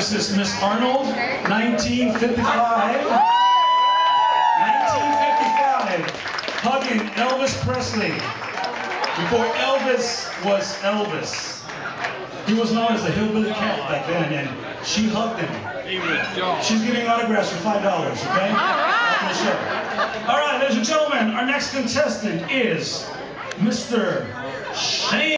This is Miss Arnold, 1955. 1955, hugging Elvis Presley. Before Elvis was Elvis, he was known as the Hillbilly Cat back then, and she hugged him. She's giving autographs for $5, okay? All right, ladies and gentlemen, our next contestant is Mr. Shane.